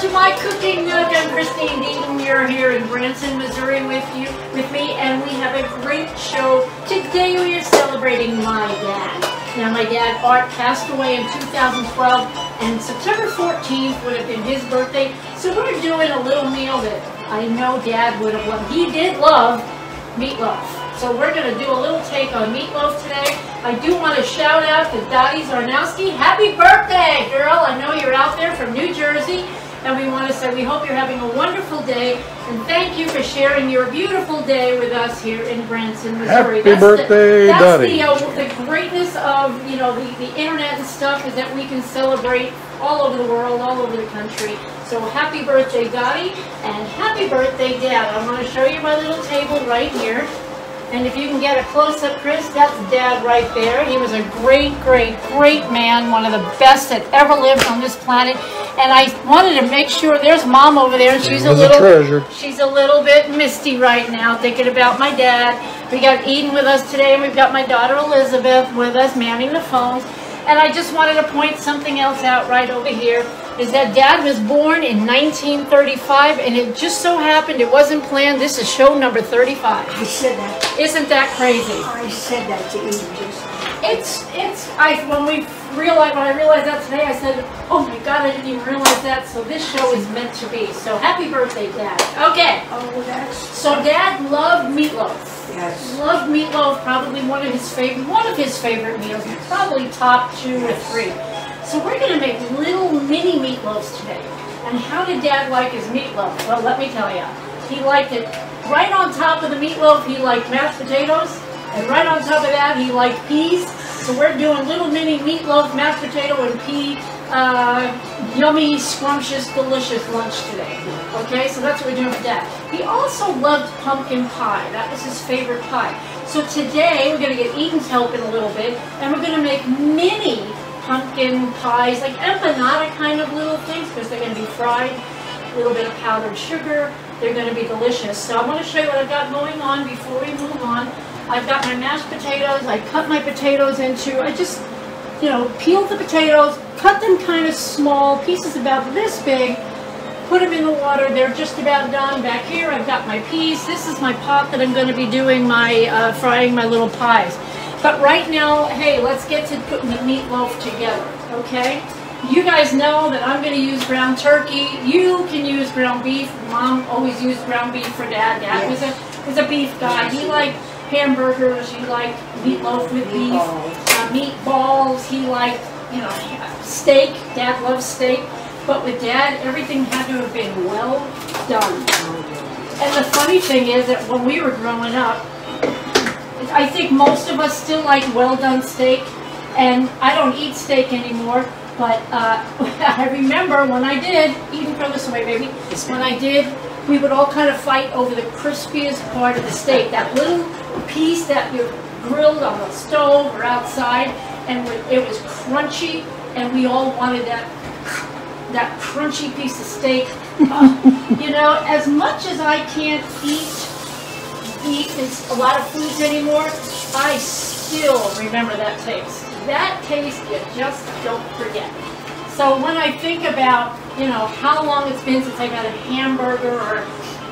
to My Cooking Nook. I'm Christine Deaton. We are here in Branson, Missouri with me, and we have a great show. Today we are celebrating my dad. Now my dad, Art, passed away in 2012, and September 14th would have been his birthday, so we're doing a little meal that I know Dad would have loved. He did love meatloaf. So we're going to do a little take on meatloaf today. I do want to shout out to Dottie Zarnowski. Happy birthday, girl. I know you're out there from New Jersey. And we want to say we hope you're having a wonderful day. And thank you for sharing your beautiful day with us here in Branson, Missouri. Happy birthday, Dottie. That's the greatness of, you know, the internet and stuff, is that we can celebrate all over the world, all over the country. So happy birthday, Dottie. And happy birthday, Dad. I want to show you my little table right here. And if you can get a close-up, Chris, that's Dad right there. He was a great, great, great man, one of the best that ever lived on this planet. And I wanted to make sure, there's Mom over there, and she's a little bit misty right now, thinking about my dad. We got Eden with us today, and we've got my daughter Elizabeth with us, manning the phones. And I just wanted to point something else out right over here, is that Dad was born in 1935, and it just so happened, it wasn't planned, this is show number 35. I said that. Isn't that crazy? I said that to you. When I realized that today, I said, oh my God, I didn't even realize that, so this show is meant to be. So happy birthday, Dad. Okay. Oh, that's... So Dad loved meatloaf. Yes. Loved meatloaf, probably one of his favorite meals, probably top two or three. So we're going to make little mini meatloafs today. And how did Dad like his meatloaf? Well, let me tell you. He liked it right on top of the meatloaf. He liked mashed potatoes, and right on top of that, he liked peas. So we're doing little mini meatloaf, mashed potato, and pea. Yummy, scrumptious, delicious lunch today. Okay, so that's what we're doing with Dad. He also loved pumpkin pie. That was his favorite pie. So today we're going to get Eden's help in a little bit, and we're going to make mini pumpkin pies, like empanada kind of little things, because they're going to be fried, a little bit of powdered sugar. They're going to be delicious. So I want to show you what I've got going on before we move on. I've got my mashed potatoes. I cut my potatoes into, I just, you know, peel the potatoes, cut them kind of small, pieces about this big, put them in the water, they're just about done. Back here I've got my peas. This is my pot that I'm going to be doing my, frying my little pies. But right now, hey, let's get to putting the meatloaf together, okay? You guys know that I'm going to use ground turkey. You can use ground beef. Mom always used ground beef for Dad. Dad was a beef guy. He liked hamburgers, he liked meatloaf with beef, meatballs, he liked, you know, steak. Dad loves steak, but with Dad, everything had to have been well done. And the funny thing is that when we were growing up, I think most of us still like well done steak, and I don't eat steak anymore, but I remember when I did, even throw this away, baby, when I did, we would all kind of fight over the crispiest part of the steak, that little piece that you grilled on the stove or outside, and it was crunchy, and we all wanted that crunchy piece of steak. You know, as much as I can't eat a lot of foods anymore, I still remember that taste. That taste you just don't forget. So when I think about, you know, how long it's been since I got a hamburger or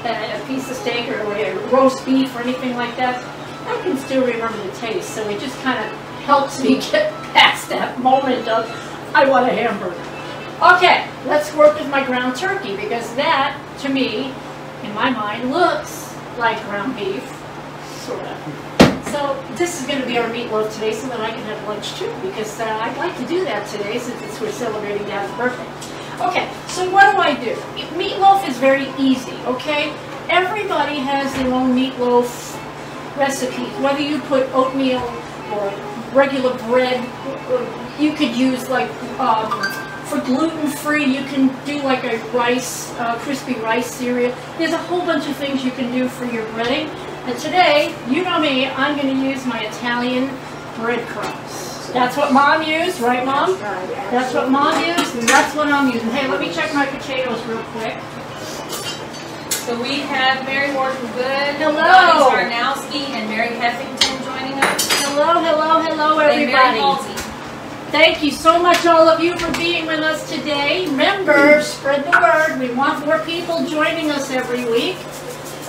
a piece of steak or a roast beef or anything like that, I can still remember the taste. So it just kind of helps me get past that moment of, I want a hamburger. Okay, let's work with my ground turkey, because that, to me, in my mind, looks like ground beef, sort of. So this is going to be our meatloaf today, so that I can have lunch too, because I'd like to do that today, since we're celebrating Dad's birthday. Okay, so what do I do? Meatloaf is very easy, okay? Everybody has their own meatloaf recipe. Whether you put oatmeal or regular bread, or you could use like, for gluten-free, you can do like a rice, crispy rice cereal. There's a whole bunch of things you can do for your breading. And today, you know me, I'm going to use my Italian breadcrumbs. That's what Mom used, right, Mom? That's what Mom used, and that's what I'm using. Hey, let me check my potatoes real quick. So we have Mary Wharton Good, Dottie Zarnowski, and Mary Heffington joining us. Hello, hello, hello, everybody. And Mary Halsey. Thank you so much, all of you, for being with us today. Remember, spread the word. We want more people joining us every week,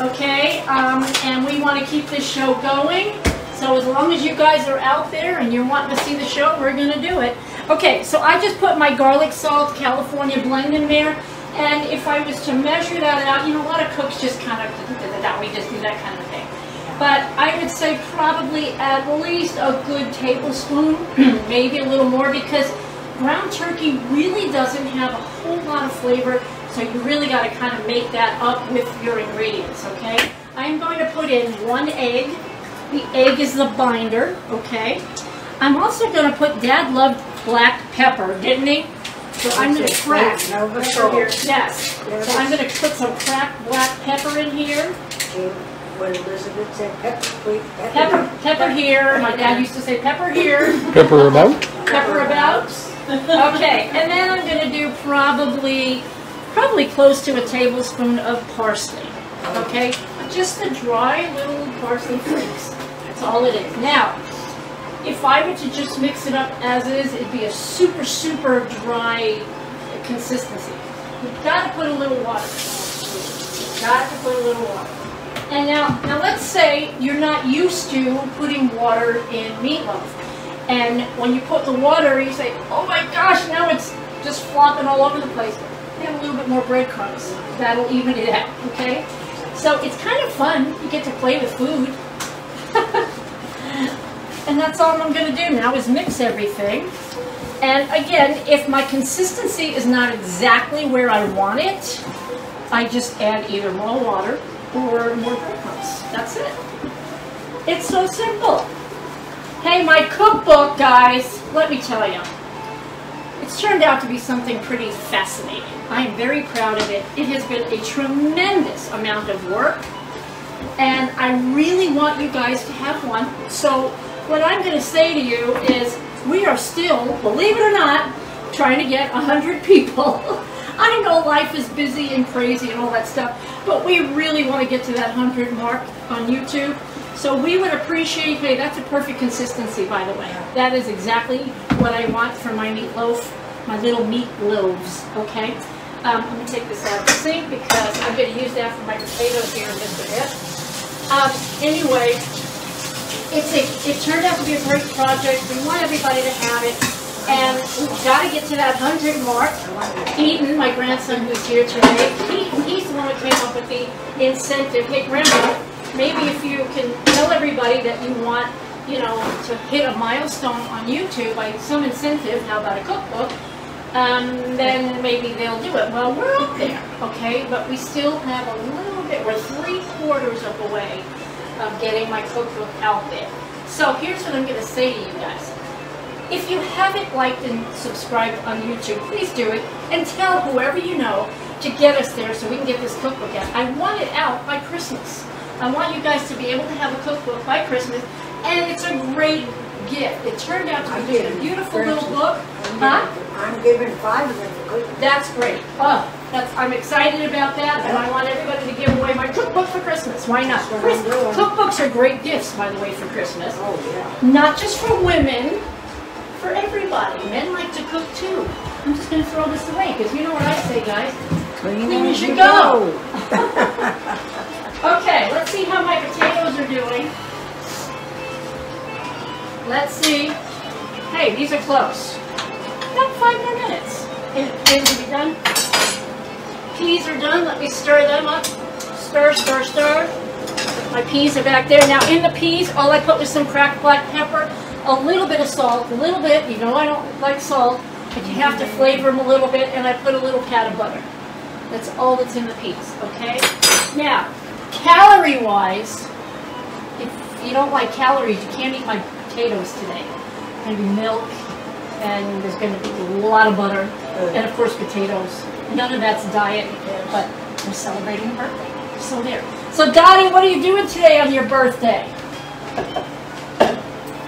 okay? And we want to keep this show going. So as long as you guys are out there and you're wanting to see the show, we're going to do it. Okay, so I just put my garlic salt California blend in there. And if I was to measure that out, you know, a lot of cooks just kind of, we just do that kind of thing. But I would say probably at least a good tablespoon, maybe a little more, because ground turkey really doesn't have a whole lot of flavor, so you really got to kind of make that up with your ingredients, okay? I'm going to put in 1 egg. The egg is the binder, okay? I'm also going to put, Dad loved black pepper, didn't he? So I'm going to crack over here. Yes. So I'm going to put some cracked black pepper in here. What Elizabeth said, pepper here. My dad used to say pepper here. Pepper about. Pepper about. Okay, and then I'm going to do probably close to a tablespoon of parsley. Okay, just the dry little parsley flakes. That's all it is. Now, if I were to just mix it up as is, it'd be a super, super dry consistency. You've got to put a little water. You've got to put a little water. And now let's say you're not used to putting water in meatloaf. And when you put the water, you say, oh my gosh, now it's just flopping all over the place. Add a little bit more breadcrumbs. That'll even it out, okay? So it's kind of fun. You get to play with food. And that's all I'm going to do now is mix everything. And again, if my consistency is not exactly where I want it, I just add either more water or more breadcrumbs. That's it. It's so simple. Hey, my cookbook, guys, let me tell you, it's turned out to be something pretty fascinating. I am very proud of it. It has been a tremendous amount of work, and I really want you guys to have one. So what I'm going to say to you is we are still, believe it or not, trying to get 100 people. I know life is busy and crazy and all that stuff, but we really want to get to that 100 mark on YouTube. So we would appreciate, hey, that's a perfect consistency, by the way. That is exactly what I want for my meatloaf, my little meat loaves, okay? I'm going to take this out of the sink because I'm going to use that for my potatoes here in just a bit. Anyway, it turned out to be a great project. We want everybody to have it. And we've got to get to that 100 mark. Eaton, my grandson who's here today, he's the one who came up with the incentive. Hey, Grandma, maybe if you can tell everybody that you want, you know, to hit a milestone on YouTube by some incentive, how about a cookbook, then maybe they'll do it. Well, we're up there, okay? But we still have a little bit, we're 3/4 of the way of getting my cookbook out there. So here's what I'm going to say to you guys. If you haven't liked and subscribed on YouTube, please do it and tell whoever you know to get us there so we can get this cookbook out. I want it out by Christmas. I want you guys to be able to have a cookbook by Christmas, and it's a great gift. It turned out to be a beautiful little book. I'm giving 5 of them for Christmas. That's great. Oh, I'm excited about that, and I want everybody to give away my cookbook for Christmas. Why not? Cookbooks are great gifts, by the way, for Christmas. Oh, yeah. Not just for women. For everybody. Men like to cook too. I'm just going to throw this away because you know what I say, guys. Clean as you go. Okay, let's see how my potatoes are doing. Let's see. Hey, these are close. About 5 more minutes. Is it done? Peas are done. Let me stir them up. Stir, stir, stir. My peas are back there. Now in the peas, all I put was some cracked black pepper. A little bit of salt, a little bit, you know I don't like salt, but you have to flavor them a little bit, and I put a little pat of butter. That's all that's in the piece, okay? Now, calorie-wise, if you don't like calories, you can't eat my potatoes today. There's going to be milk, and there's going to be a lot of butter, and of course potatoes. None of that's diet, but we're celebrating her birthday, so there. So Dottie, what are you doing today on your birthday?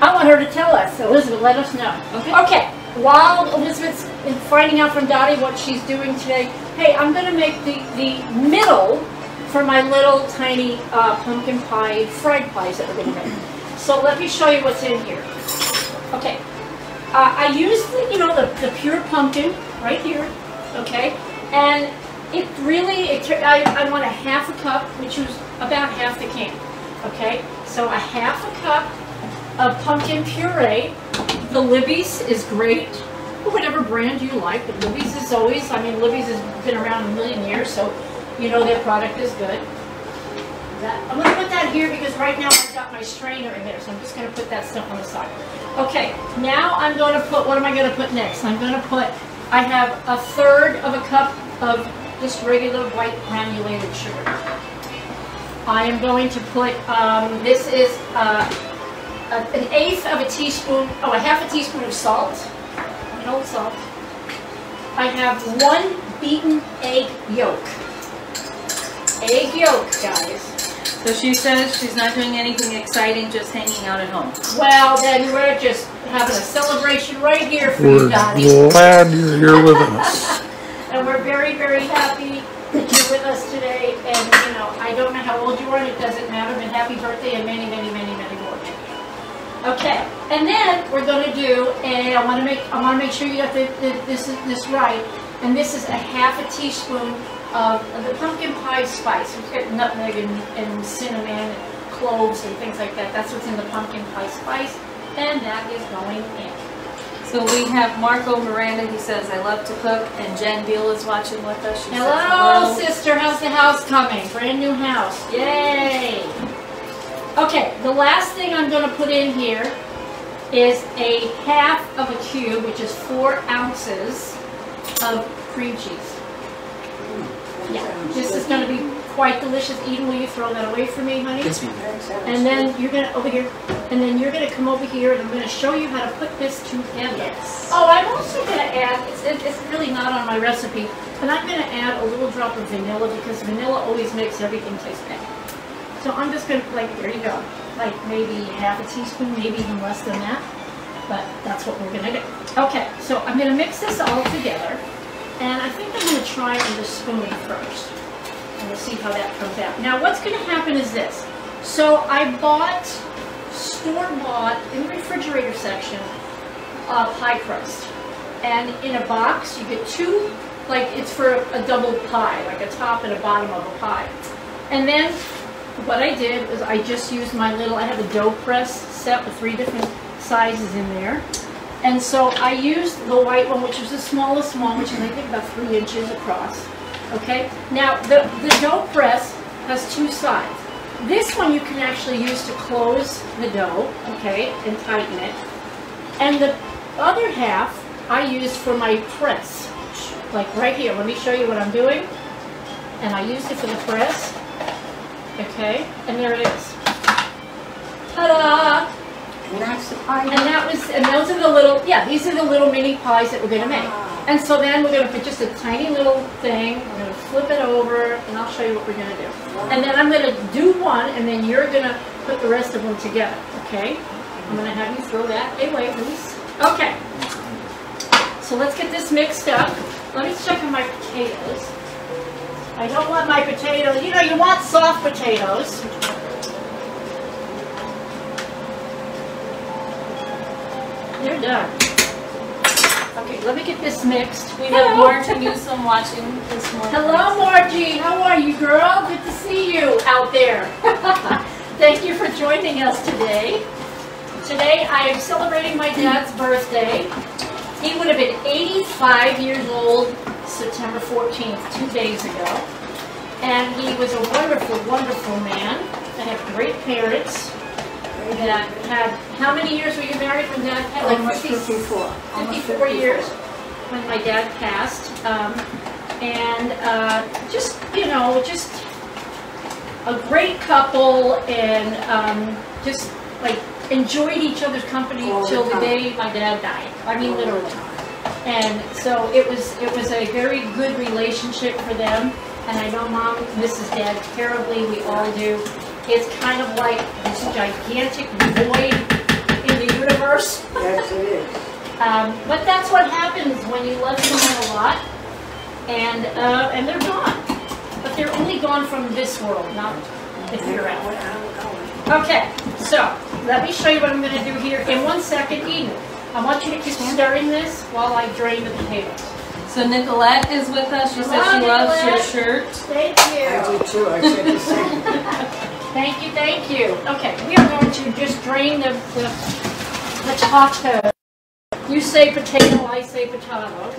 I want her to tell us. So Elizabeth, let us know. Okay. Okay. While Elizabeth's finding out from Dottie what she's doing today, hey, I'm going to make the middle for my little tiny pumpkin pie, fried pies that we're going to make. So let me show you what's in here. Okay. I use the pure pumpkin right here, okay, and it really, I want a half a cup, which is about half the can, okay, so a half a cup of pumpkin puree. The Libby's is great, whatever brand you like, but Libby's is always, I mean, Libby's has been around a million years, so you know their product is good. I'm going to put that here because right now I've got my strainer in there, so I'm just going to put that stuff on the side. Okay, now I'm going to put, what am I going to put next? I'm going to put, I have a third of a cup of just regular white granulated sugar. I am going to put, this is an eighth of a teaspoon, oh, a half a teaspoon of salt, an old salt. I have one beaten egg yolk. Egg yolk, guys. So she says she's not doing anything exciting, just hanging out at home. Well, then we're just having a celebration right here for you, Dottie. We're glad you're here with us. And we're very, very happy that you're with us today. And, you know, I don't know how old you are, and it doesn't matter, but happy birthday and many, many, many, many more. Okay, and then we're going to do, and I want to make sure you got this right, and this is a half a teaspoon of the pumpkin pie spice. We've got nutmeg and cinnamon and cloves and things like that. That's what's in the pumpkin pie spice, and that is going in. So we have Marco Miranda, who says, I love to cook, and Jen Beal is watching with us. She hello, says, hello, sister. How's the house coming? Brand new house. Yay! Okay, the last thing I'm going to put in here is a half of a cube, which is 4 ounces of cream cheese. Yeah, this is going to be quite delicious. Eden, will you throw that away for me, honey? Yes, ma'am. And then you're going to over here, and then you're going to come over here, and I'm going to show you how to put this together. Yes. Oh, I'm also going to add. It's really not on my recipe, but I'm going to add a little drop of vanilla because vanilla always makes everything taste better. So I'm just going to there you go, maybe half a teaspoon, maybe even less than that, but that's what we're going to do. Okay, so I'm going to mix this all together. And I think I'm going to try it with a spoon first. And we'll see how that comes out. Now what's going to happen is this. So I bought, store-bought, in the refrigerator section, pie crust. And in a box, you get two, it's for a double pie, a top and a bottom of a pie. And then what I did was I just used my little, I have a dough press set with 3 different sizes in there. And so I used the white one, which was the smallest one, which is I think about 3 inches across. Okay. Now the dough press has 2 sides. This one you can actually use to close the dough, okay, and tighten it. And the other half I used for my press, right here. Let me show you what I'm doing. And I used it for the press. Okay. And there it is. Ta-da! And that's the pie. And that was, and those are the little, yeah, these are the little mini pies that we're going to make. And so then we're going to put just a tiny little thing, we're going to flip it over, and I'll show you what we're going to do. And then I'm going to do one, and then you're going to put the rest of them together, okay? I'm going to have you throw that away, please. Okay. So let's get this mixed up. Let me check on my potatoes. I don't want my potatoes, you want soft potatoes. They're done. Okay, let me get this mixed. We have Margie Newsom watching this morning. Hello, Margie. How are you, girl? Good to see you out there. Thank you for joining us today. Today, I am celebrating my dad's birthday. He would have been 85 years old September 14th, 2 days ago. And he was a wonderful, wonderful man and had great parents. That had, how many years were you married when Dad passed? Almost 54 years when my dad passed. Just a great couple, and enjoyed each other's company till the day my dad died. I mean, literally. And so it was a very good relationship for them. And I know Mom misses Dad terribly. We all do. It's kind of like this gigantic void in the universe. Yes, it is. But that's what happens when you love someone a lot, and they're gone. But they're only gone from this world, not if you're out. Okay, so let me show you what I'm going to do here in 1 second, Eden. I want you to keep stirring this while I drain the potatoes. So Nicolette is with us. She says she loves your shirt. Thank you. I do too. I said the same. Thank you. Thank you. Okay, we are going to just drain the potato. You say potato, I say potato.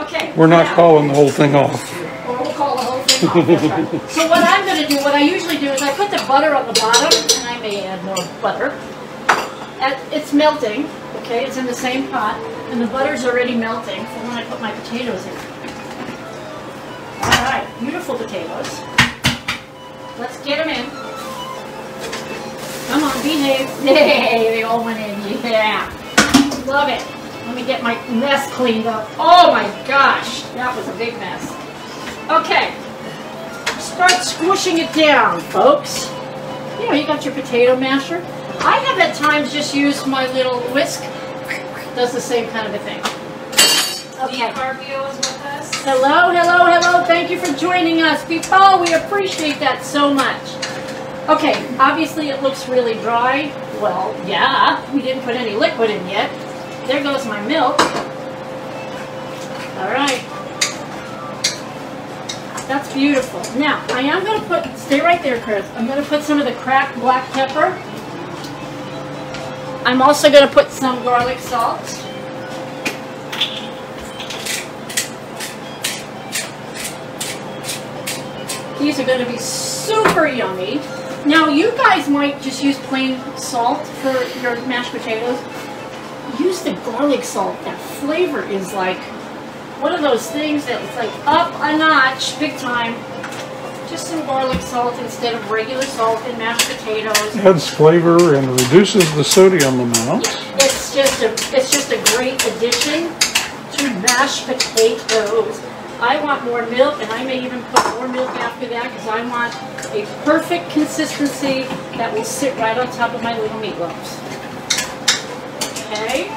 Okay. We're not calling the whole thing off. Or we'll call the whole thing off. That's right. So what I'm going to do, what I usually do, is I put the butter on the bottom, and I may add more butter. It's melting. Okay, it's in the same pot, and the butter's already melting for when I put my potatoes in. All right, beautiful potatoes. Let's get them in. Come on, behave. Yay, they all went in. Yeah, love it. Let me get my mess cleaned up. Oh my gosh, that was a big mess. Okay, start squishing it down, folks. You know, you got your potato masher. I have at times just used my little whisk. Does the same kind of a thing. Okay. Carpio is with us. Hello, hello, hello. Thank you for joining us, people. We appreciate that so much. Okay, obviously it looks really dry. Well, yeah, we didn't put any liquid in yet. There goes my milk. All right. That's beautiful. Now, I am going to put, stay right there, Chris. I'm going to put some of the cracked black pepper. I'm also going to put some garlic salt. These are going to be super yummy. Now, you guys might just use plain salt for your mashed potatoes. Use the garlic salt. That flavor is like one of those things that's like up a notch, big time. Just some garlic salt instead of regular salt in mashed potatoes. Adds flavor and reduces the sodium amount. It's just a great addition to mashed potatoes. I want more milk, and I may even put more milk after that because I want a perfect consistency that will sit right on top of my little meatloaves. Okay.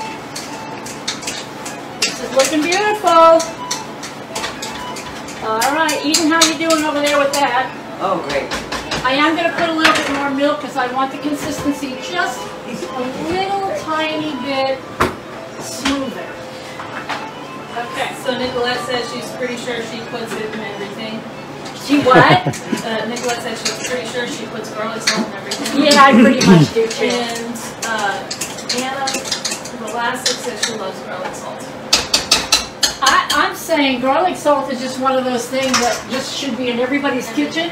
This is looking beautiful. All right, Eden, how are you doing over there with that? Oh, great. I am going to put a little bit more milk because I want the consistency just a little tiny bit smoother. Okay, so Nicolette says she's pretty sure she puts it in everything. She what? Nicolette says she's pretty sure she puts garlic salt in everything. Yeah, I pretty much do too. And Anna Velasic says she loves garlic salt. I'm saying garlic salt is just one of those things that just should be in everybody's kitchen.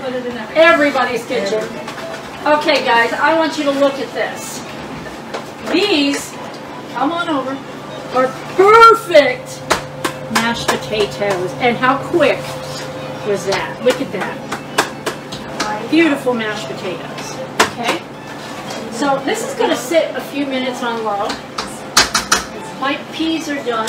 Put it in everybody's kitchen. Okay, guys, I want you to look at this. These, come on over, are perfect mashed potatoes. And how quick was that? Look at that. Beautiful mashed potatoes. Okay? So this is going to sit a few minutes on low. My peas are done,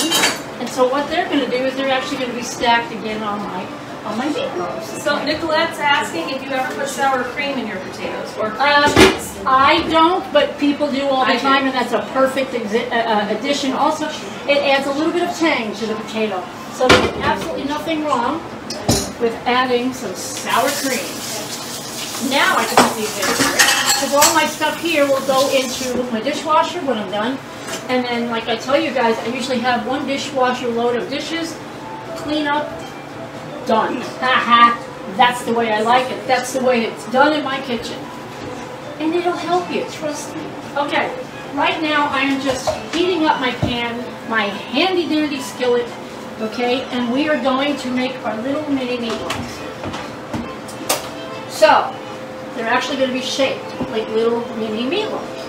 and so what they're going to do is they're actually going to be stacked again on my meatloaf. So Nicolette's asking if you ever put sour cream in your potatoes or cream cheese. I don't, but people do all the time, and that's a perfect addition. Also, it adds a little bit of tang to the potato. So there's absolutely nothing wrong with adding some sour cream. Now I can put these in because all my stuff here will go into my dishwasher when I'm done. And then, like I tell you guys, I usually have one dishwasher load of dishes, clean up, done. That's the way I like it. That's the way it's done in my kitchen. And it'll help you, trust me. Okay, right now I am just heating up my pan, my handy-dandy skillet, okay? And we are going to make our little mini meatloaves. So, they're actually going to be shaped like little mini meatloaves.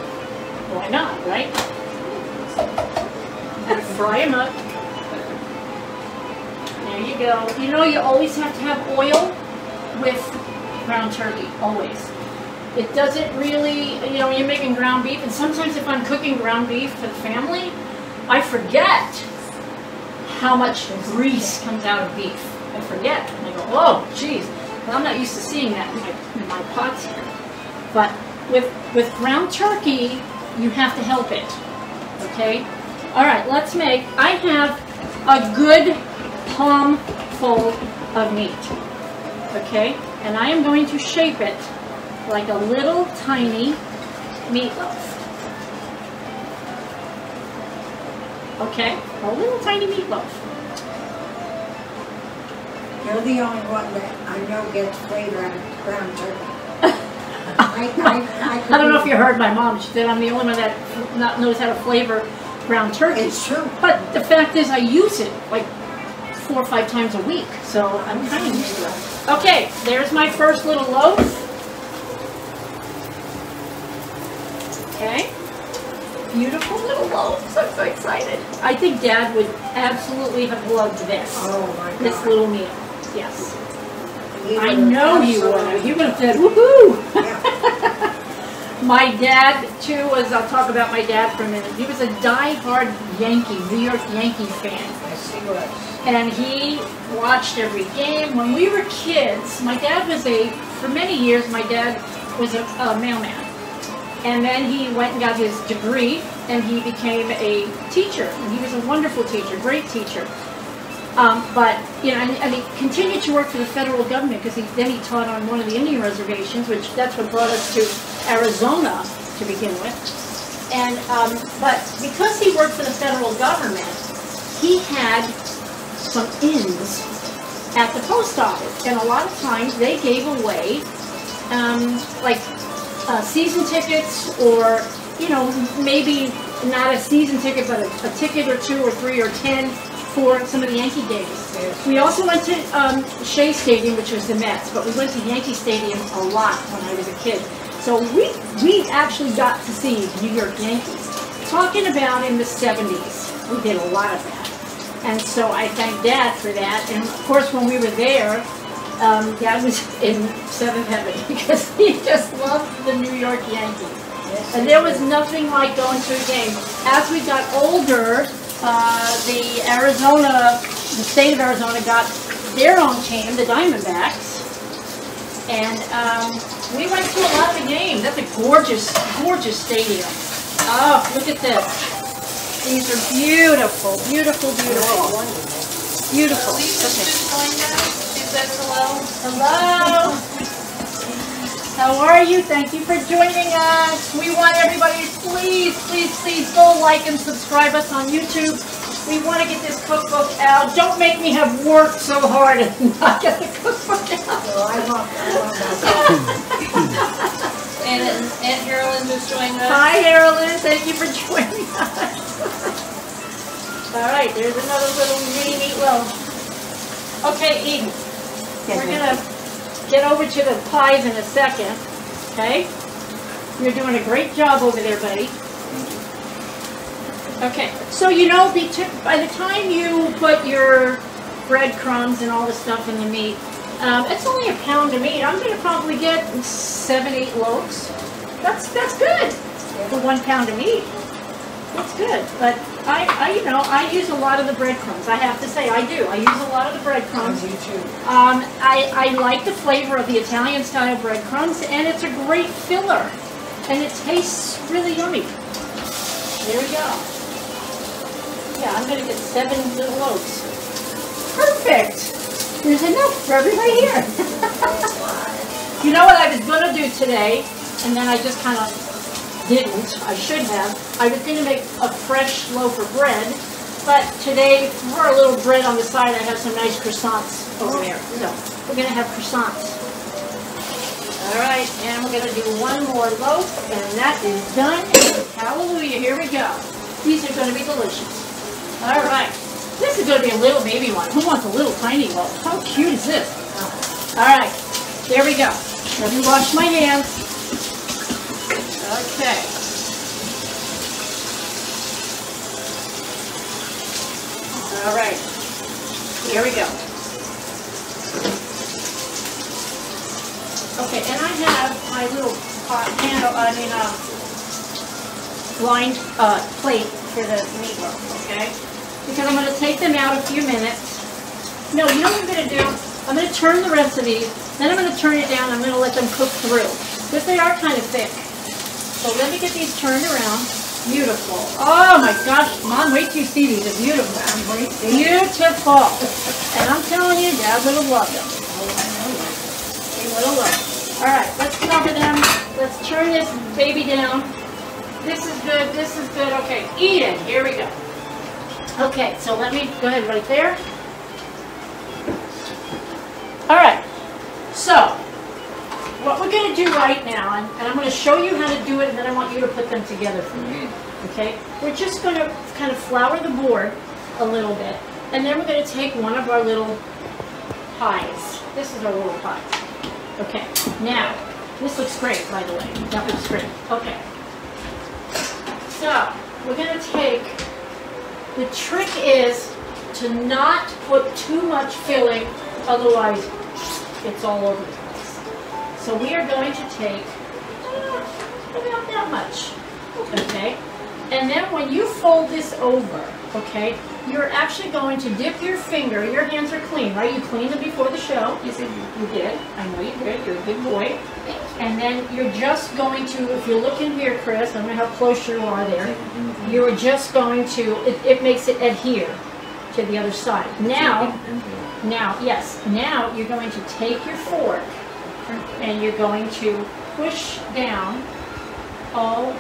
Why not, right? Fry them up. There you go. You know, you always have to have oil with ground turkey, always. It doesn't really, you know, when you're making ground beef, and sometimes if I'm cooking ground beef for the family, I forget how much grease comes out of beef. I forget. And I go, oh, geez. Well, I'm not used to seeing that in my pots here. But with ground turkey, you have to help it. Okay, all right, let's make, I have a good palm full of meat, okay, and I am going to shape it like a little tiny meatloaf, Okay, a little tiny meatloaf. You're the only one that I know gets flavor out of ground turkey. I don't know if you heard my mom. She said I'm the only one that knows how to flavor ground turkey. It's true. But the fact is I use it like 4 or 5 times a week, so I'm kind of used to it. Okay, there's my first little loaf. Okay. Beautiful little loaves. I'm so excited. I think Dad would absolutely have loved this. Oh my God. This little meal. Yes. I know he would. He would have said, woohoo! Yeah. My dad, too, was, I'll talk about my dad for a minute. He was a die-hard Yankee, New York Yankee fan. Yes, he was. And he watched every game. When we were kids, my dad was for many years, my dad was a mailman. And then he went and got his degree, and he became a teacher. And he was a wonderful teacher, great teacher. But, you know, and he continued to work for the federal government because then he taught on one of the Indian reservations, which that's what brought us to Arizona to begin with. And, but because he worked for the federal government, he had some inns at the post office. And a lot of times they gave away, like, season tickets, or, you know, maybe not a season ticket, but a ticket or 2 or 3 or 10 for some of the Yankee games. We also went to Shea Stadium, which was the Mets, but we went to Yankee Stadium a lot when I was a kid. So we actually got to see New York Yankees. Talking about in the 70s, we did a lot of that. And so I thank Dad for that. And of course, when we were there, Dad was in seventh heaven because he just loved the New York Yankees. Yes, and there was nothing like going to a game. As we got older, the state of Arizona got their own team, the Diamondbacks. And we went to a lot of the games. That's a gorgeous, gorgeous stadium. Oh, look at this. These are beautiful, beautiful, beautiful. Beautiful. Okay. Hello. Hello. How are you? Thank you for joining us. We want everybody to please, please, please go like and subscribe us on YouTube. We want to get this cookbook out. Don't make me have worked so hard and not get the cookbook out. Well, I and Carolyn just joined us. Hi, Carolyn. Thank you for joining us. All right, there's another little mini meatloaf. Okay, Eden. We're going to get over to the pies in a second, okay? You're doing a great job over there, buddy. Okay, so you know, by the time you put your breadcrumbs and all the stuff in the meat, it's only a pound of meat. I'm going to probably get 7, 8 loaves. That's good for 1 pound of meat. That's good, but I you know, I use a lot of the breadcrumbs. I have to say, I do. I use a lot of the breadcrumbs. Me too. I like the flavor of the Italian-style breadcrumbs, and it's a great filler, and it tastes really yummy. There we go. Yeah, I'm going to get 7 little loaves. Perfect. There's enough for everybody here. You know what I was going to do today, and then I just kind of didn't. I should have. I was going to make a fresh loaf of bread, but today for a little bread on the side, I have some nice croissants over there. So we're going to have croissants. All right, and we're going to do 1 more loaf, and that is done. Hallelujah! Here we go. These are going to be delicious. All right, this is going to be a little baby one. Who wants a little tiny loaf? How cute is this? All right, there we go. Let me wash my hands. Okay. All right. Here we go. Okay, and I have my little lined plate for the meatloaf, okay? Because I'm going to take them out a few minutes. No, you know what I'm going to do? I'm going to turn the rest of these, then I'm going to turn it down, I'm going to let them cook through. Because they are kind of thick. So let me get these turned around. Beautiful. Oh my gosh, Mom, wait till you see these. They're beautiful. Beautiful. And I'm telling you, Dad would have loved them. He would have loved them. All right, let's cover them. Let's turn this baby down. This is good. This is good. Okay, eat it. Here we go. Okay, so let me go ahead right there. All right, so what we're going to do right now, and I'm going to show you how to do it, and then I want you to put them together for me. Okay, we're just going to kind of flour the board a little bit, and then we're going to take one of our little pies. This is our little pie. Okay, now, this looks great, by the way. That looks great. Okay. So, we're going to take, the trick is to not put too much filling, otherwise it's all over the place. So we are going to take about that much, okay? And then when you fold this over, okay, you're actually going to dip your finger, your hands are clean, right? You cleaned them before the show. You said you did. I know you did. You're a good boy. And then you're just going to, if you look in here, Chris, I don't know how close you are there, you're just going to, it makes it adhere to the other side. Now you're going to take your fork and you're going to push down all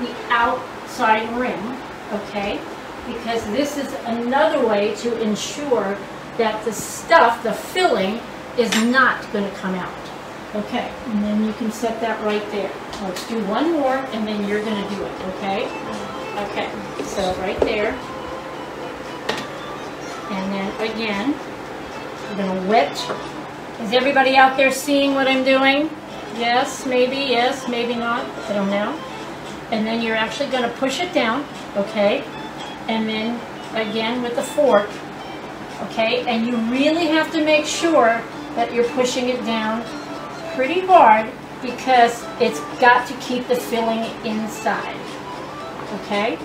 the outside rim, okay? Because this is another way to ensure that the stuff, the filling, is not going to come out. Okay, and then you can set that right there. Let's do one more, and then you're going to do it, okay? Okay, so right there. And then again, I'm going to wet. Is everybody out there seeing what I'm doing? Yes, maybe not, I don't know. And then you're actually going to push it down, okay? And then again with the fork, okay? And you really have to make sure that you're pushing it down pretty hard because it's got to keep the filling inside, okay?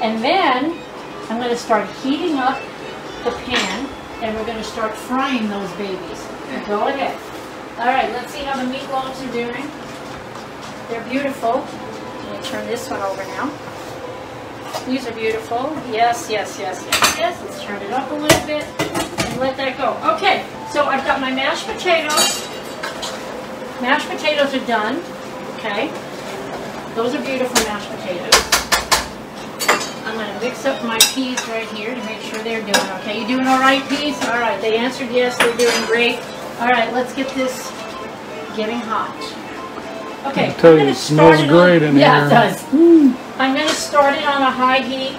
And then I'm going to start heating up the pan and we're going to start frying those babies. Go ahead. All right, let's see how the meatloaves are doing. They're beautiful. I'm going to turn this one over now. These are beautiful. Yes. Let's turn it up a little bit and let that go. Okay, so I've got my mashed potatoes. Mashed potatoes are done. Okay. Those are beautiful mashed potatoes. I'm going to mix up my peas right here to make sure they're doing okay. You doing all right, peas? All right. They answered yes. They're doing great. All right. Let's get this getting hot. Okay. I tell you, it smells great in here. Yeah, it does. Mm. I'm going to start it on a high heat.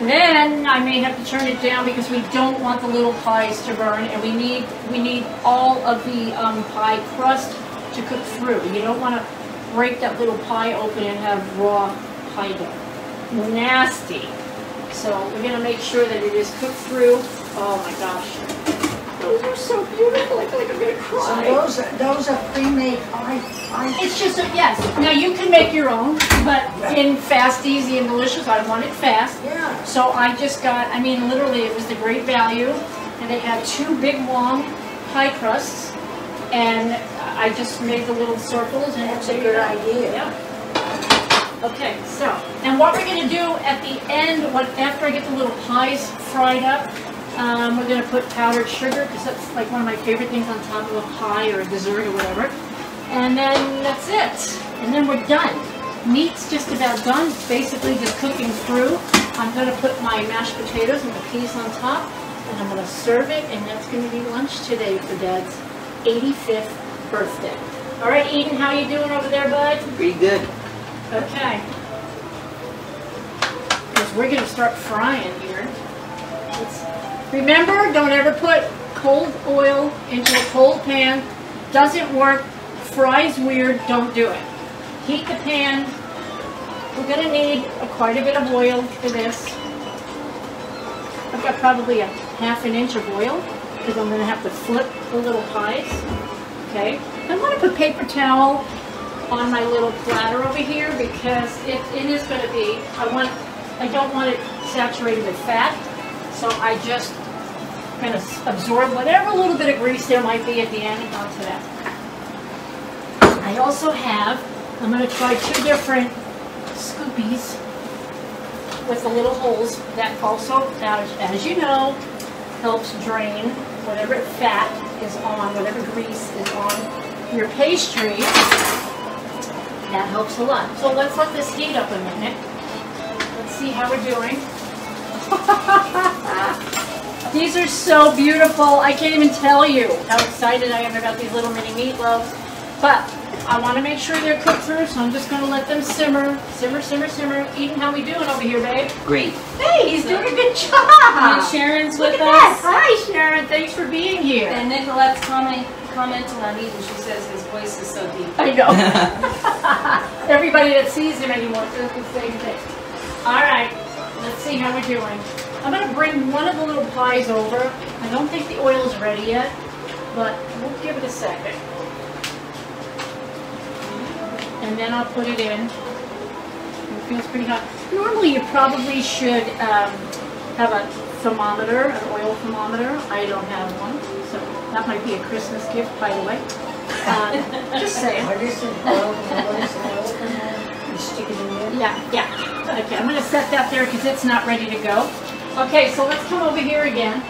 Then I may have to turn it down because we don't want the little pies to burn, and we need all of the pie crust to cook through. You don't want to break that little pie open and have raw pie dough. Nasty. So we're going to make sure that it is cooked through. Oh my gosh, those are so beautiful. I feel like I'm going to cry. So those are pre-made pies. It's just a yes. Now you can make your own, but in fast, easy, and delicious, I want it fast. Yeah. So I just got, I mean, literally, it was the Great Value, and they had two big long pie crusts, and I just made the little circles. And that's a good idea. Yeah. Okay. So, and what we're going to do at the end, after I get the little pies fried up, we're going to put powdered sugar because that's like one of my favorite things on top of a pie or a dessert or whatever. And then that's it. And then we're done. Meat's just about done. It's basically just cooking through. I'm going to put my mashed potatoes and the peas on top. And I'm going to serve it. And that's going to be lunch today for Dad's 85th birthday. All right, Eden, how you doing over there, bud? Pretty good. Okay. Because we're going to start frying here. Remember, don't ever put cold oil into a cold pan. Doesn't work. Fries weird, don't do it. Heat the pan. We're going to need quite a bit of oil for this. I've got probably a half an inch of oil because I'm going to have to flip the little pies. Okay. I want to put paper towel on my little platter over here because it is going to be, I don't want it saturated with fat, so I just kind of absorb whatever little bit of grease there might be at the end onto that. I also have, I'm going to try two different scoopies with the little holes that also, as you know, helps drain whatever fat is on, whatever grease is on your pastry. That helps a lot. So let's let this heat up a minute. Let's see how we're doing. These are so beautiful. I can't even tell you how excited I am about these little mini meatloaves. But I want to make sure they're cooked through, so I'm just going to let them simmer. Simmer, simmer, simmer. Eating how we doing over here, babe? Great. Hey, he's doing a good job. And Sharon's with us. That. Hi, Sharon. Thanks for being here. And Nicolette's commenting on Ethan. She says his voice is so deep. I know. Everybody that sees him anymore says the same thing. All right. Let's see how we're doing. I'm going to bring one of the little pies over. I don't think the oil's ready yet, but we'll give it a second. And then I'll put it in. It feels pretty hot. Normally you probably should have a thermometer, an oil thermometer. I don't have one, so that might be a Christmas gift, by the way. Just saying. What is an oil thermometer? You stick it in there? Yeah, yeah. Okay, I'm going to set that there because it's not ready to go. Okay, so let's come over here again.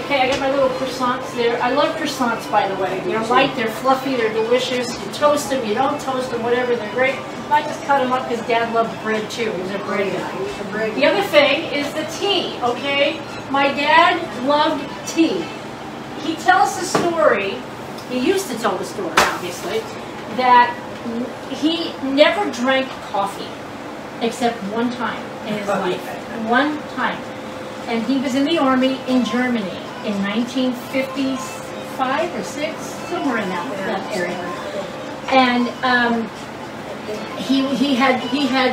Okay, I got my little croissants there. I love croissants, by the way. They're light, they're fluffy, they're delicious. You toast them, you don't toast them, whatever, they're great. I just cut them up because Dad loved bread, too. He's a bread guy. The other thing is the tea, okay? My dad loved tea. He tells the story, he used to tell the story, obviously, that he never drank coffee except one time in his life. One time. And he was in the Army in Germany in 1955 or 6, somewhere in that area. And he had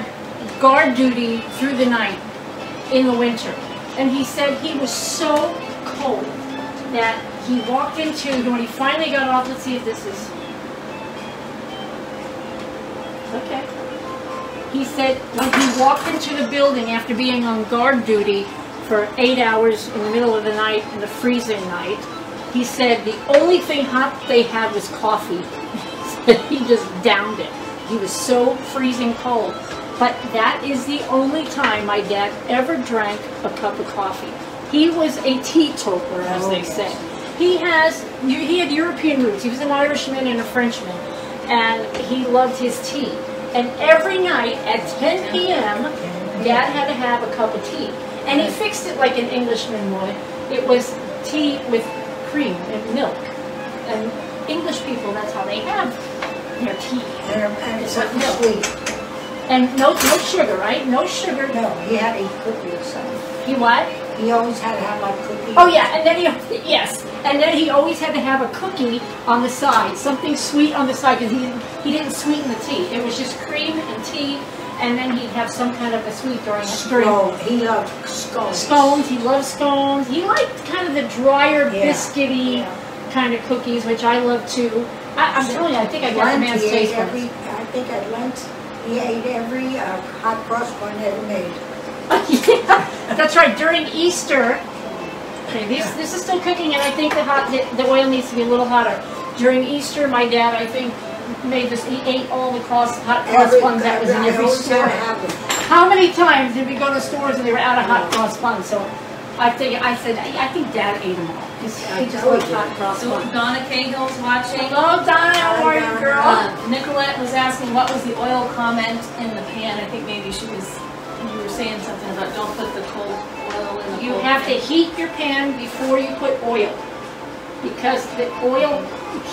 guard duty through the night in the winter. And he said he was so cold that he walked into, when he finally got off, let's see if this is... Okay. He said when he walked into the building after being on guard duty for 8 hours in the middle of the night, in the freezing night, he said the only thing hot they had was coffee. He just downed it. He was so freezing cold. But that is the only time my dad ever drank a cup of coffee. He was a teetotaler, as they say. He had European roots. He was an Irishman and a Frenchman, and he loved his tea. And every night at 10 p.m., Dad had to have a cup of tea. And he fixed it like an Englishman would. It was tea with cream and milk. And English people, that's how they have their tea. And it's not sweet. And no sugar, right? No sugar. No, he had a cookie or something. He what? He always had to have like cookie. Oh yeah, and then he, yes. And then he always had to have a cookie on the side. Something sweet on the side, because he didn't sweeten the tea. It was just cream and tea. And then he'd have some kind of a sweet during the spring. He loved scones. Scones, he loved scones. He liked kind of the drier, biscuity kind of cookies, which I love too. I'm telling you, I think I got the man's taste for it. I think at lunch, he ate every hot cross one ever made. Yeah, that's right, during Easter. Okay, this is still cooking, and I think the oil needs to be a little hotter. During Easter, my dad, I think, made this, he ate all the hot cross buns that was in every store. How many times did we go to stores and they were out of hot cross buns? So I think Dad ate them all. He just loved hot cross buns. So Donna Cahill's watching. Hello, Donna. How are you, girl? Nicolette was asking what was the oil comment in the pan. I think maybe you were saying something about don't put the cold oil in the pan. You have to heat your pan before you put oil, because the oil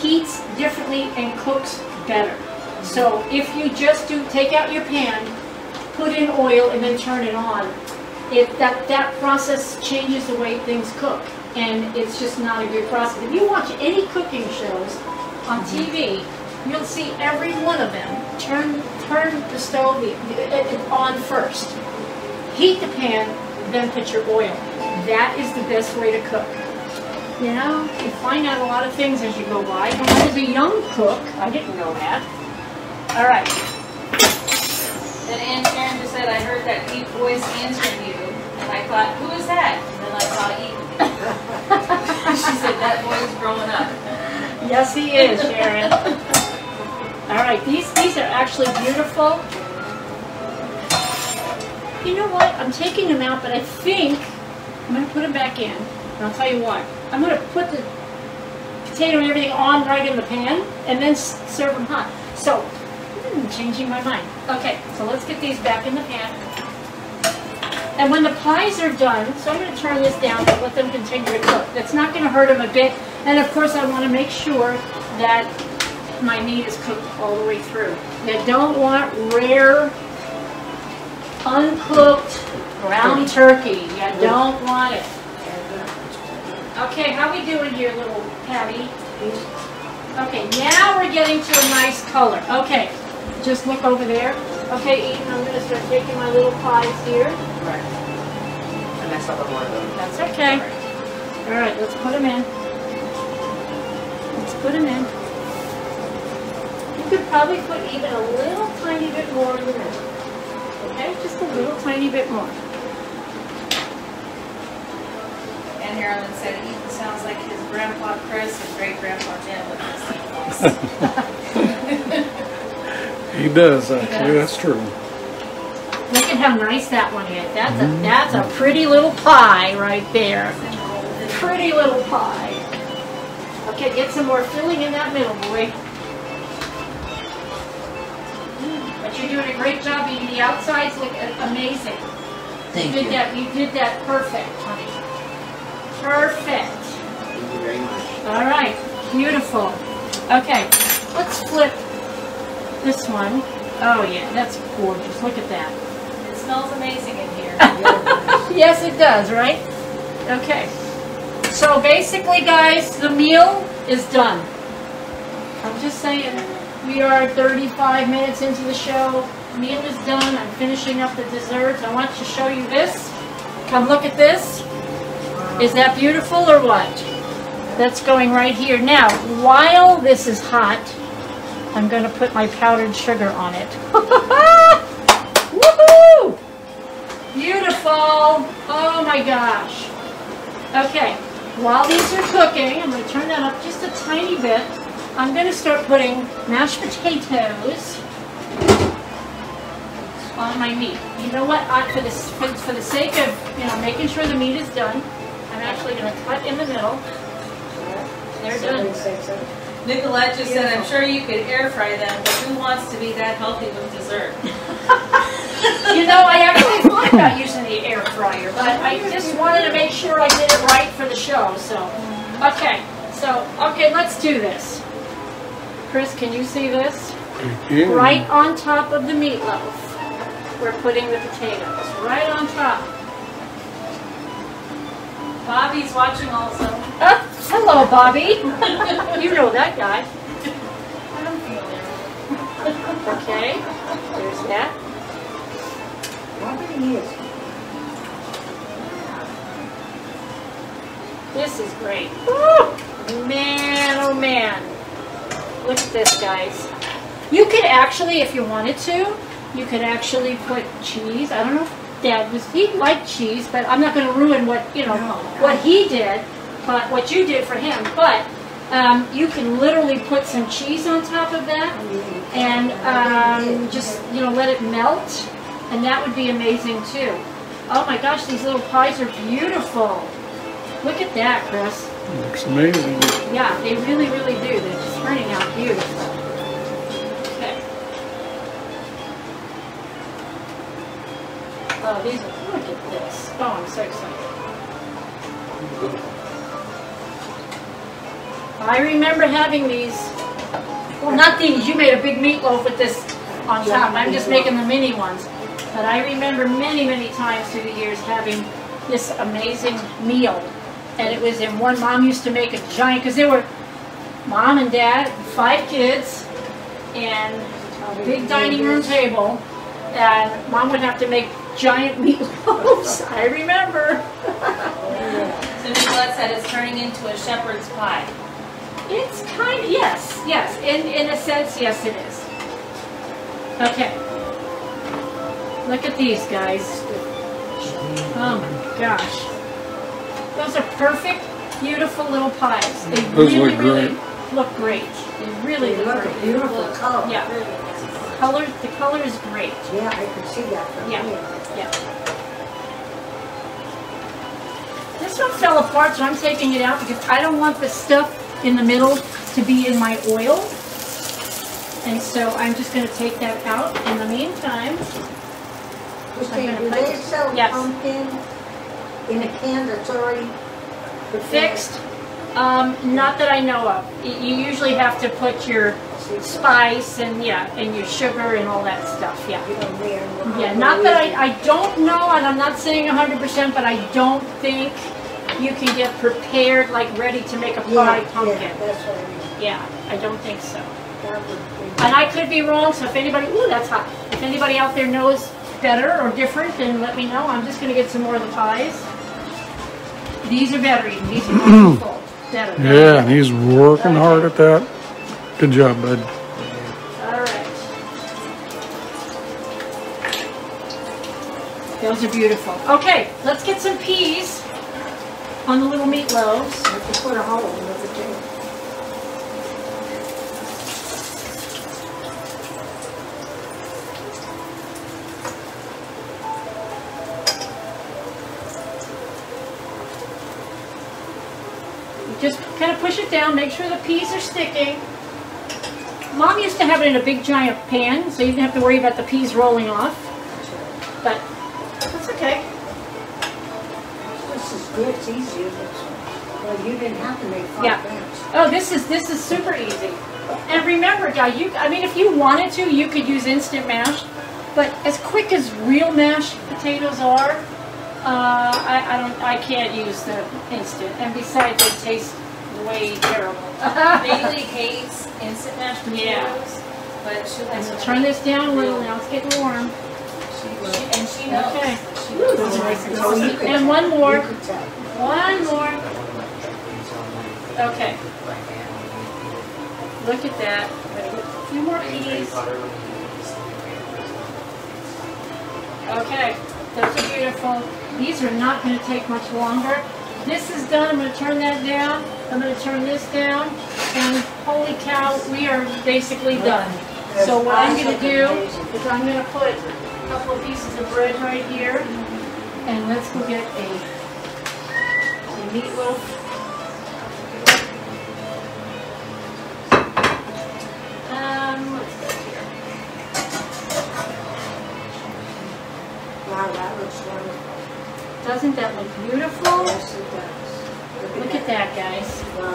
heats differently and cooks better. So if you just take out your pan, put in oil, and then turn it on, that process changes the way things cook, and it's just not a good process. If you watch any cooking shows on TV, you'll see every one of them turn the stove on first, heat the pan, then put your oil. That is the best way to cook. You know, you find out a lot of things as you go by. When I was a young cook, I didn't know that. All right. And Ann Sharon just said, I heard that deep voice answering you. And I thought, who is that? And then I saw Ethan. She said, that boy's growing up. Yes, he is, Sharon. All right, these are actually beautiful. You know what? I'm taking them out, but I think I'm going to put them back in. And I'll tell you what, I'm going to put the potato and everything on right in the pan and then serve them hot. So, I'm changing my mind. Okay, so let's get these back in the pan. And when the pies are done, so I'm going to turn this down and let them continue to cook. That's not going to hurt them a bit. And of course, I want to make sure that my meat is cooked all the way through. You don't want rare, uncooked ground turkey. You don't want it. Okay, how we doing here, little Patty? Okay, now we're getting to a nice color. Okay, just look over there. Okay, Eden, I'm going to start taking my little pies here. Right. And that's not one of them. That's okay. All right, let's put them in. Let's put them in. You could probably put even a little tiny bit more in the middle. Okay, just a little tiny bit more. And Marilyn said Ethan sounds like his grandpa Chris and great grandpa Jim with the same voice. He does, actually. He does. That's true. Look at how nice that one is. That's a pretty little pie right there. Pretty little pie. Okay, get some more filling in that middle, boy. But you're doing a great job, Eden. The outsides look amazing. Thank you. You did that perfect, honey. Perfect. Thank you very much. All right. Beautiful. Okay. Let's flip this one. Oh, yeah. That's gorgeous. Look at that. It smells amazing in here. Yes, it does, right? Okay. So basically, guys, the meal is done. I'm just saying. We are 35 minutes into the show. Meal is done. I'm finishing up the desserts. I want to show you this. Come look at this. Is that beautiful or what? That's going right here. Now, while this is hot, I'm going to put my powdered sugar on it. Woohoo! Beautiful. Oh my gosh. Okay. While these are cooking, I'm going to turn that up just a tiny bit. I'm going to start putting mashed potatoes on my meat. You know what? For the sake of making sure the meat is done, I'm actually going to cut in the middle. They're done. Nicolette just said, "I'm sure you could air fry them, but who wants to be that healthy with dessert?" I actually thought about using the air fryer, but I just wanted to make sure I did it right for the show. So, okay, let's do this. Chris, can you see this? Mm-hmm. Right on top of the meatloaf, we're putting the potatoes. Right on top. Bobby's watching also. Hello, Bobby. You know that guy. I don't feel it. Okay, there's that. Bobby is. This is great. Woo! Man, oh man. Look at this, guys. You could actually, if you wanted to, you could actually put cheese. I don't know if Dad was, he liked cheese, but I'm not going to ruin what, what he did, but what you did for him. But you can literally put some cheese on top of that and just, let it melt. And that would be amazing, too. Oh, my gosh, these little pies are beautiful. Look at that, Chris. Looks amazing. Yeah, they really, really do. They're just turning out beautiful. Okay. Oh, these are, look at this. Oh, I'm so excited. I remember having these. Well, not these. You made a big meatloaf with this on top. I'm just making the mini ones. But I remember many, many times through the years having this amazing meal. And it was in one, Mom used to make a giant, because there were Mom and Dad, 5 kids, and a big dining room table, and Mom would have to make giant meatloaves. I remember. So Nicolette said it's turning into a shepherd's pie. It's kind of, yes, in a sense, yes it is. Okay. Look at these guys. Oh my gosh. Those are perfect, beautiful little pies. They really look great. They really look great. Beautiful color. Yeah. The color is great. Yeah, I can see that from here. Yeah. This one fell apart, so I'm taking it out because I don't want the stuff in the middle to be in my oil. And so I'm just going to take that out in the meantime. Christine, do they sell pumpkin in a can that's already fixed? Not that I know of. You usually have to put your spice and and your sugar and all that stuff. Not that I don't know, and I'm not saying 100%, but I don't think you can get prepared like ready to make a pie pumpkin. Yeah, that's what I mean. Yeah, I don't think so. And I could be wrong, so if anybody, ooh, that's hot. If anybody out there knows better or different, then let me know. I'm just going to get some more of the pies. These are better even. These are more full. Better. Yeah, and he's working hard at that. Good job, bud. All right. Those are beautiful. Okay, let's get some peas on the little meatloaves. I have to put a hole in the potato. Just kind of push it down, make sure the peas are sticking. Mom used to have it in a big giant pan, so you didn't have to worry about the peas rolling off. But that's okay. This is good, it's easy. Well, you didn't have to make 5 pans. Oh, this is super easy. And remember, guys, I mean, if you wanted to, you could use instant mash. But as quick as real mashed potatoes are, I can't use the instant, and besides, it tastes way terrible. Bailey hates instant mashed potatoes, but she likes. We'll turn this down a little now. It's getting warm. She knows. Okay. She knows. Ooh, nice and one more. One more. Okay. Look at that. A few more peas. Okay. Those are beautiful. These are not going to take much longer. This is done. I'm going to turn that down. I'm going to turn this down. And holy cow, we are basically done. So what I'm going to do is I'm going to put a couple of pieces of bread right here. And let's go get a meatloaf. Wow, that looks wonderful. Doesn't that look beautiful? Yes, it does. Look at that, guys. Wow.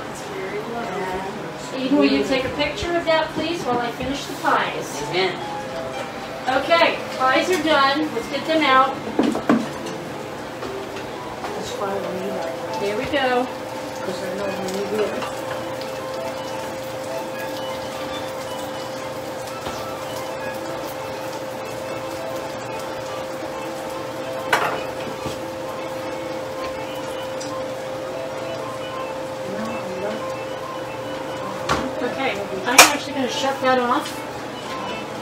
That's very lovely. Eden, will you take a picture of that, please, while I finish the pies? Amen. Okay, pies are done. Let's get them out. There we go. Because I know when you do it. Shut that off.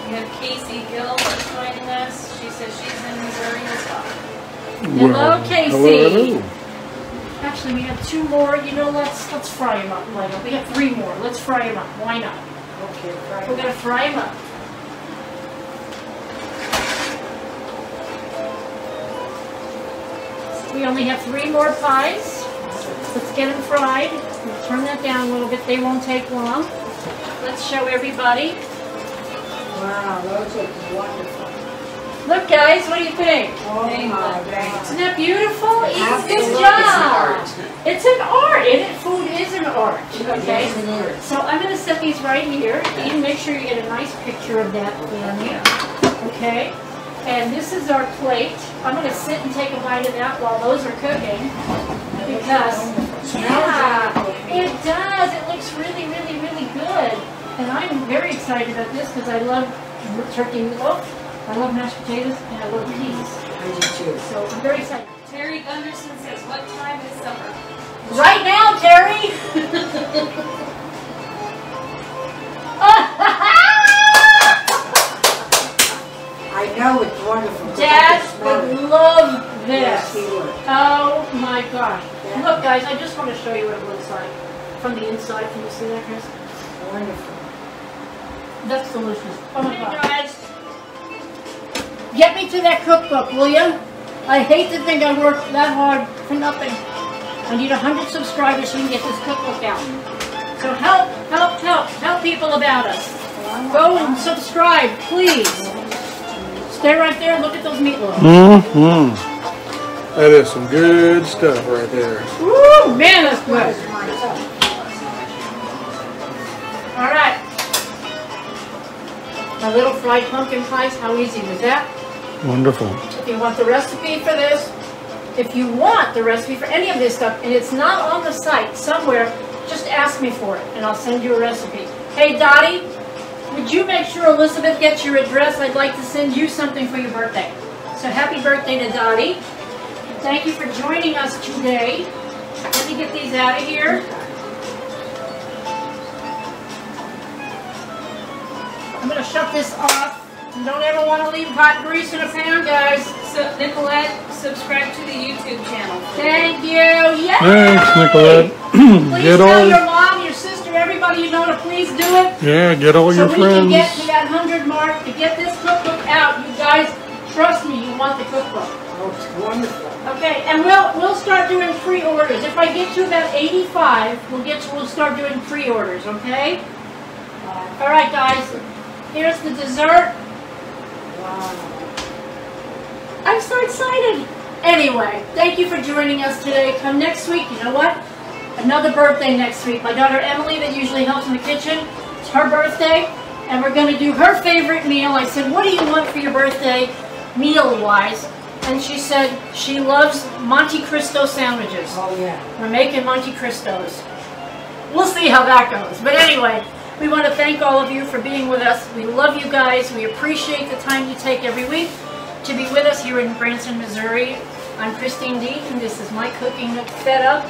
We have Casey Gill joining us. She says she's in Missouri as well. Hello, Casey. Hello. Actually, we have 2 more. You know, let's fry them up later. We have 3 more. Let's fry them up. Why not? Okay, we're gonna fry them up. We only have 3 more pies. Let's get them fried. We'll turn that down a little bit. They won't take long. Let's show everybody. Wow, those look wonderful. Look, guys, what do you think? Oh, my God. Isn't that beautiful? It's this job. It's an art. Food is an art. Okay? It's an art. So I'm going to set these right here. Eden, make sure you get a nice picture of that in here. Okay? And this is our plate. I'm going to sit and take a bite of that while those are cooking. Because, it does. It looks really, really, really good. And I'm very excited about this because I love turkey meatloaf, I love mashed potatoes, and I love peas. I do too. So I'm very excited. Terry Gunderson says, what time is supper? Right now, Terry! I know it's wonderful. Dad would love this. Yes, he would. Oh my God. Yeah. Look, guys, I just want to show you what it looks like. From the inside, can you see that, Chris? Wonderful. That's delicious. Oh my God. Guys, get me to that cookbook, will you? I hate to think I worked that hard for nothing. I need 100 subscribers so we can get this cookbook out. So help people about us. Go and subscribe, please. Stay right there and look at those meatloaves. Mm-hmm. That is some good stuff right there. Woo, man, that's good. All right. My little fried pumpkin pies, how easy was that? Wonderful. If you want the recipe for this, if you want the recipe for any of this stuff, and it's not on the site somewhere, just ask me for it, and I'll send you a recipe. Hey, Dottie, would you make sure Elizabeth gets your address? I'd like to send you something for your birthday. So happy birthday to Dottie. Thank you for joining us today. Let me get these out of here. I'm going to shut this off. You don't ever want to leave hot grease in a pan, guys. So, Nicolette, subscribe to the YouTube channel. Thank you. Yay! Thanks, Nicolette. Please tell your mom, your sister, everybody you know to please do it. Yeah, get all your friends. So we can get to that 100 mark to get this cookbook out. You guys, trust me, you want the cookbook. Oh, it's wonderful. Okay, and we'll start doing pre-orders. If I get to about 85, we'll start doing pre-orders. Okay. All right, guys. Here's the dessert. Wow. I'm so excited. Anyway, thank you for joining us today. Come next week, you know what? Another birthday next week. My daughter Emily, that usually helps in the kitchen, it's her birthday, and we're going to do her favorite meal. I said, what do you want for your birthday, meal-wise? And she said she loves Monte Cristo sandwiches. Oh, yeah. We're making Monte Cristos. We'll see how that goes. But anyway, we want to thank all of you for being with us. We love you guys. We appreciate the time you take every week to be with us here in Branson, Missouri. I'm Christine Deaton. This is My Cooking Nook Fed Up.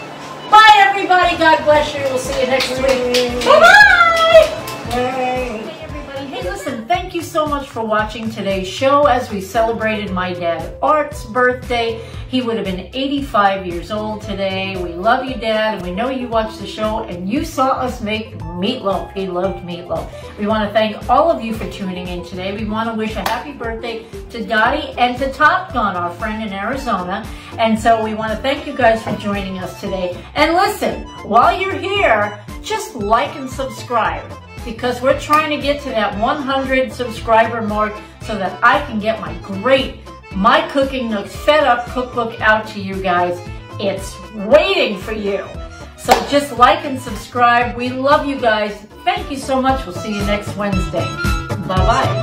Bye, everybody. God bless you. We'll see you next week. Bye-bye. Hey, everybody. Hey, listen, thank you so much for watching today's show as we celebrated my dad Art's birthday. He would have been 85 years old today. We love you, Dad, and we know you watched the show and you saw us make meatloaf. He loved meatloaf. We want to thank all of you for tuning in today. We want to wish a happy birthday to Dottie and to Top Gun, our friend in Arizona. And so we want to thank you guys for joining us today. And listen, while you're here, just like and subscribe, because we're trying to get to that 100 subscriber mark so that I can get my great My Cooking Nook Fed Up cookbook out to you guys. It's waiting for you. So just like and subscribe. We love you guys. Thank you so much. We'll see you next Wednesday. Bye-bye.